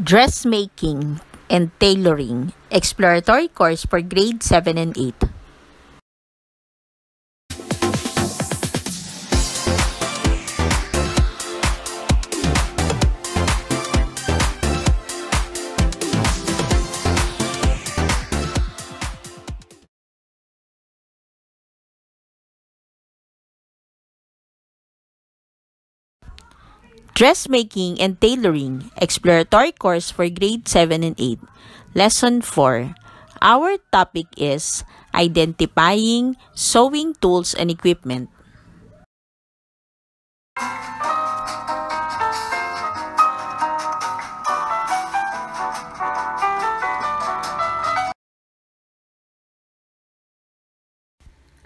Dressmaking and Tailoring, Exploratory Course for Grade 7 and 8. Dressmaking and Tailoring, Exploratory Course for Grade 7 and 8, Lesson 4. Our topic is Identifying Sewing Tools and Equipment.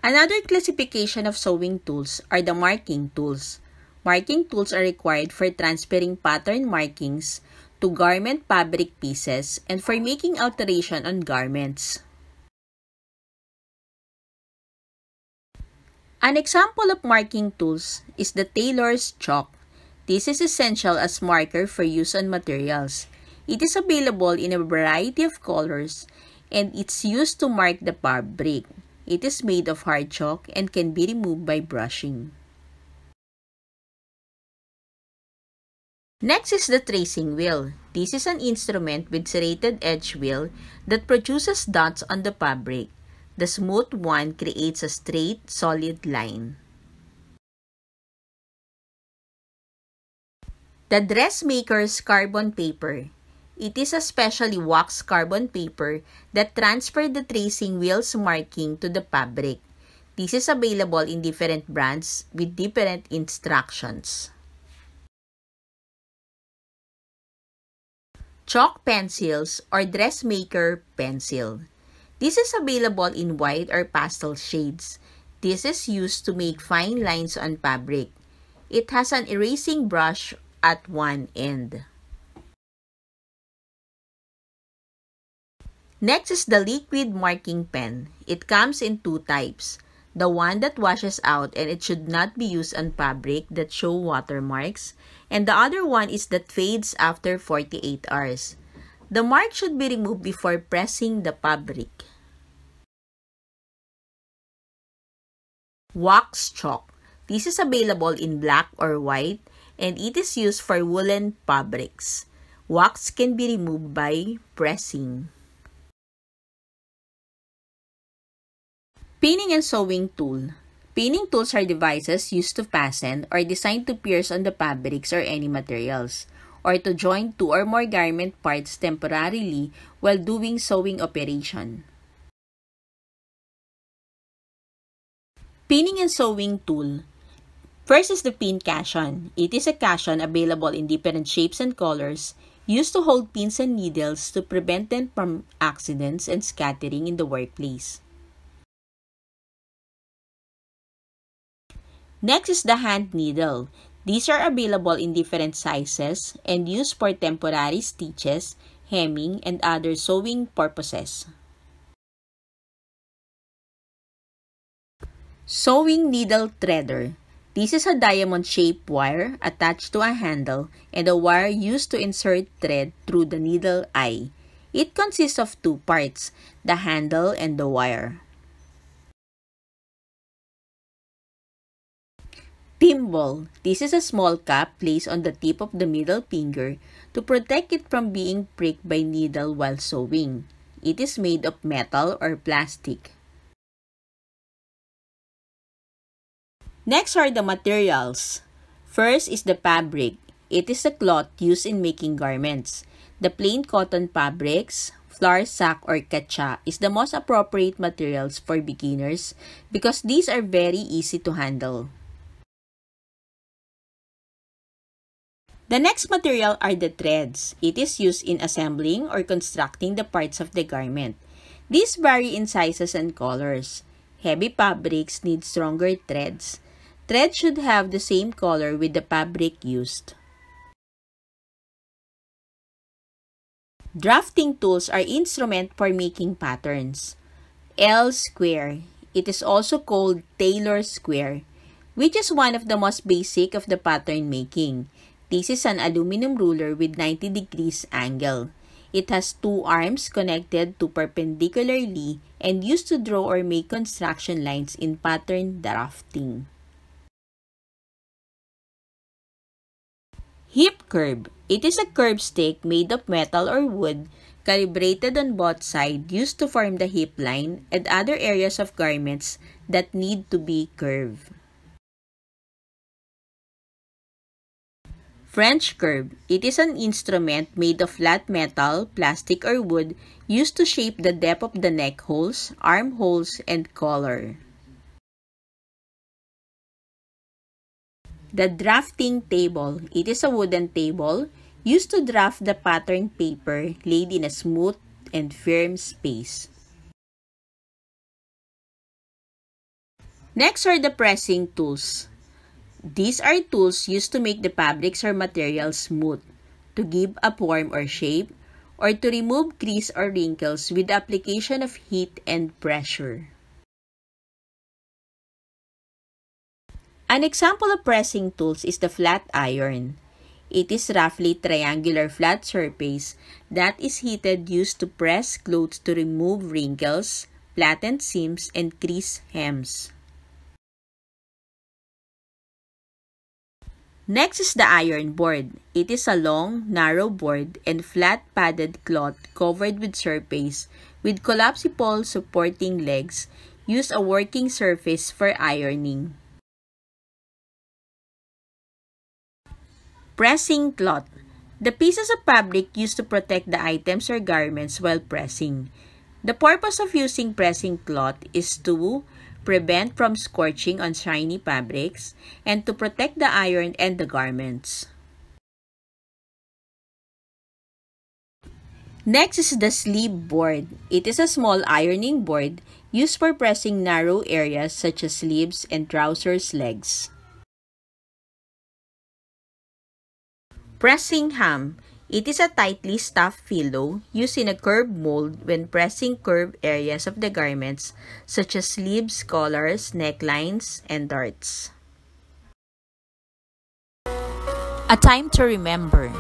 Another classification of sewing tools are the marking tools. Marking tools are required for transferring pattern markings to garment fabric pieces and for making alteration on garments. An example of marking tools is the tailor's chalk. This is essential as marker for use on materials. It is available in a variety of colors and it's used to mark the fabric. It is made of hard chalk and can be removed by brushing. Next is the tracing wheel. This is an instrument with serrated edge wheel that produces dots on the fabric. The smooth one creates a straight, solid line. The dressmaker's carbon paper. It is a specially waxed carbon paper that transfers the tracing wheel's marking to the fabric. This is available in different brands with different instructions. Chalk pencils or dressmaker pencil. This is available in white or pastel shades. This is used to make fine lines on fabric. It has an erasing brush at one end. Next is the liquid marking pen. It comes in two types. The one that washes out and it should not be used on fabric that show watermarks, and the other one is that fades after 48 hours. The mark should be removed before pressing the fabric. Wax chalk. This is available in black or white, and it is used for woolen fabrics. Wax can be removed by pressing. Pinning and sewing tool. Pinning tools are devices used to fasten or designed to pierce on the fabrics or any materials, or to join two or more garment parts temporarily while doing sewing operation. Pinning and sewing tool. First is the pin cushion. It is a cushion available in different shapes and colors, used to hold pins and needles to prevent them from accidents and scattering in the workplace. Next is the hand needle. These are available in different sizes and used for temporary stitches, hemming, and other sewing purposes. Sewing needle threader. This is a diamond-shaped wire attached to a handle and a wire used to insert thread through the needle eye. It consists of two parts, the handle and the wire. Thimble. This is a small cap placed on the tip of the middle finger to protect it from being pricked by needle while sewing. It is made of metal or plastic. Next are the materials. First is the fabric. It is a cloth used in making garments. The plain cotton fabrics, flour sack, or katcha is the most appropriate materials for beginners because these are very easy to handle. The next material are the threads. It is used in assembling or constructing the parts of the garment. These vary in sizes and colors. Heavy fabrics need stronger threads. Threads should have the same color with the fabric used. Drafting tools are instruments for making patterns. L-square. It is also called Taylor square, which is one of the most basic of the pattern making. This is an aluminum ruler with 90 degrees angle. It has two arms connected to perpendicularly and used to draw or make construction lines in pattern drafting. Hip curb. It is a curb stake made of metal or wood, calibrated on both sides, used to form the hip line and other areas of garments that need to be curved. French curb. It is an instrument made of flat metal, plastic, or wood used to shape the depth of the neck holes, arm holes, and collar. The drafting table. It is a wooden table used to draft the pattern paper laid in a smooth and firm space. Next are the pressing tools. These are tools used to make the fabrics or materials smooth, to give a form or shape, or to remove crease or wrinkles with the application of heat and pressure. An example of pressing tools is the flat iron. It is roughly triangular flat surface that is heated used to press clothes to remove wrinkles, flattened seams, and crease hems. Next is the iron board. It is a long, narrow board and flat padded cloth covered with surface with collapsible supporting legs. Use a working surface for ironing. Pressing cloth. The pieces of fabric used to protect the items or garments while pressing. The purpose of using pressing cloth is to prevent from scorching on shiny fabrics, and to protect the iron and the garments. Next is the sleeve board. It is a small ironing board used for pressing narrow areas such as sleeves and trousers' legs. Pressing ham. It is a tightly stuffed pillow used in a curved mold when pressing curved areas of the garments such as sleeves, collars, necklines, and darts. A time to remember.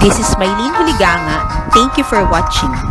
This is Mylene Huliganga. Thank you for watching.